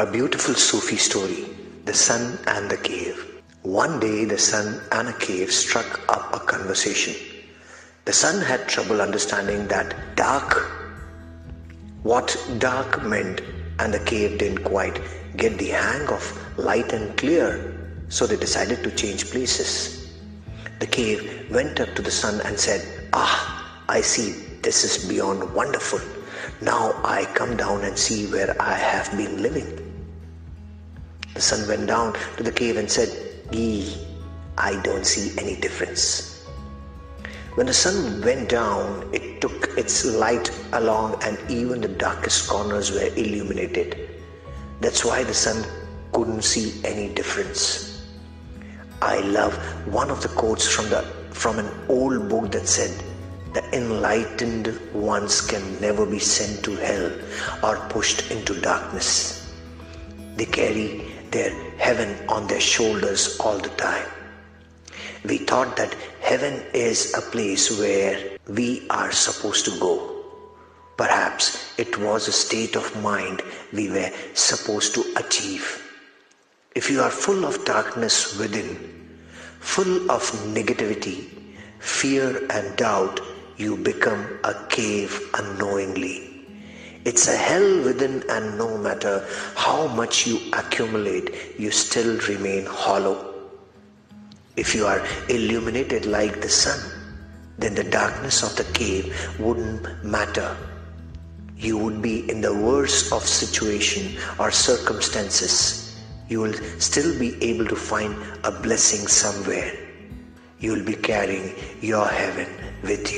A beautiful Sufi story, The Sun and the Cave. One day the sun and a cave struck up a conversation. The sun had trouble understanding that dark meant, and the cave didn't quite get the hang of light and clear, so they decided to change places. The cave went up to the sun and said, I see, this is beyond wonderful. Now I come down and see where I have been living. The sun went down to the cave and said, I don't see any difference. When the sun went down, it took its light along and even the darkest corners were illuminated. That's why the sun couldn't see any difference. I love one of the quotes from an old book that said, "The enlightened ones can never be sent to hell or pushed into darkness. They carry their heaven on their shoulders all the time." We thought that heaven is a place where we are supposed to go. Perhaps it was a state of mind we were supposed to achieve. If you are full of darkness within, full of negativity, fear and doubt, you become a cave unknowingly. It's a hell within, and no matter how much you accumulate, you still remain hollow. If you are illuminated like the sun, then the darkness of the cave wouldn't matter. You would be in the worst of situation or circumstances. You will still be able to find a blessing somewhere. You will be carrying your heaven with you.